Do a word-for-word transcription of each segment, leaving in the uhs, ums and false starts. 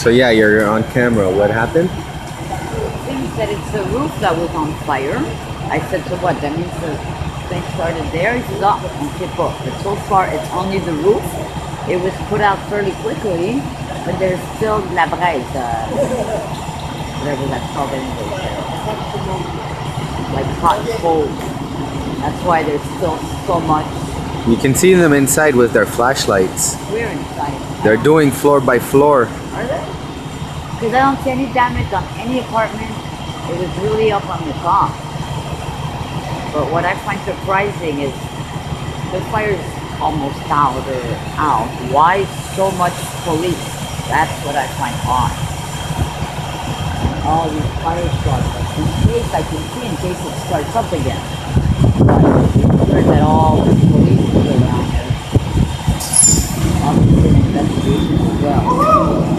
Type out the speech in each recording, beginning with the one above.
So yeah, you're on camera. What happened? He said it's the roof that was on fire. I said, so what? That means the thing started there. He said, oh, okay, but so far it's only the roof. It was put out fairly quickly, but there's still la braise, uh, whatever that's called anyway. Like hot coals. That's why there's still so much. You can see them inside with their flashlights. We're inside. They're doing floor by floor. Are they? Because I don't see any damage on any apartment. It was really up on the top. But what I find surprising is the fire's almost out or out. Why so much police? That's what I find odd. All these fire trucks, in case I can see, in case it starts up again. I've heard that all the police is around here. Officers and investigations as well.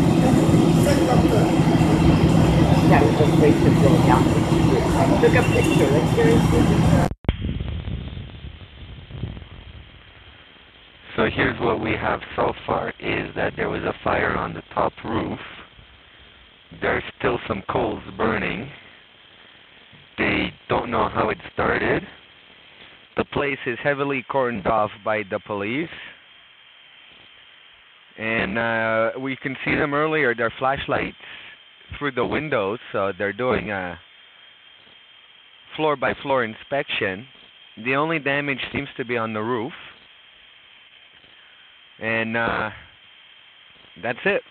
That was a great to go down. I took a picture. Let's hear it. So here's what we have so far, is that there was a fire on the top roof. There's still some coals burning. They don't know how it started. The place is heavily cordoned off by the police. And uh, we can see them earlier, their flashlights through the windows. So they're doing a floor-by-floor inspection. The only damage seems to be on the roof. And uh, that's it.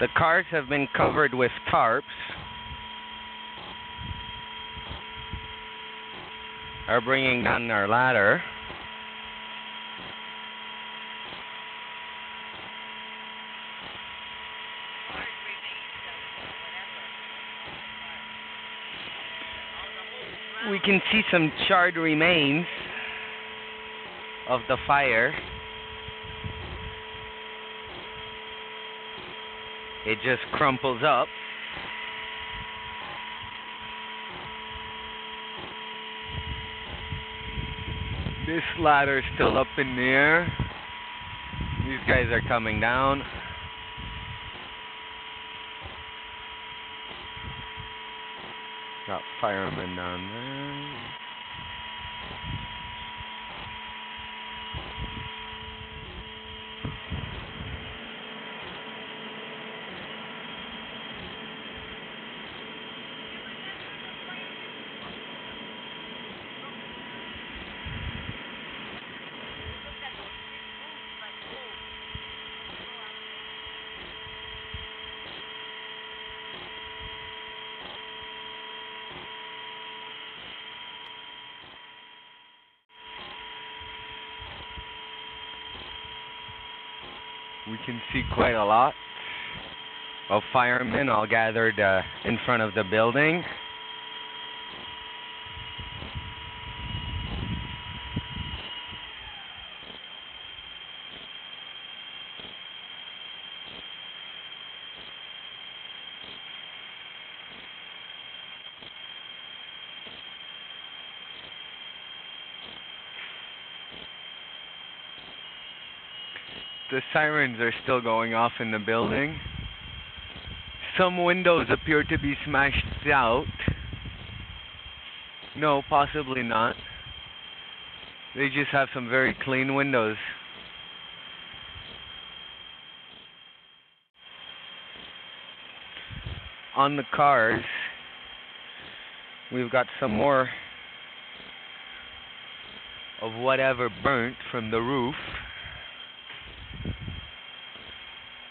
The cars have been covered with tarps. Are bringing down our ladder. We can see some charred remains of the fire. It just crumples up. This ladder is still up in the air. These guys are coming down. Got firemen down there. We can see quite a lot of firemen all gathered uh, in front of the building. The sirens are still going off in the building. Some windows appear to be smashed out. No, possibly not. They just have some very clean windows. On the cars, we've got some more of whatever burnt from the roof.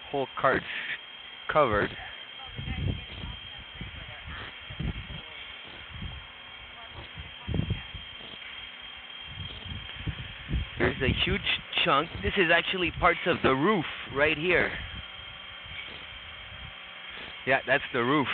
Whole carts covered. There's a huge chunk. This is actually parts of the roof right here. Yeah, that's the roof.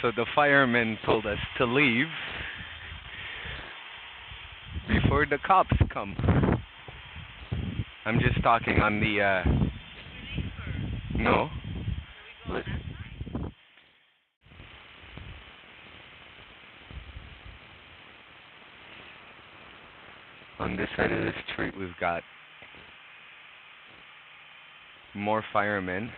So the firemen told us to leave before the cops come. I'm just talking on the, uh, no. On this side of the street, we've got more firemen.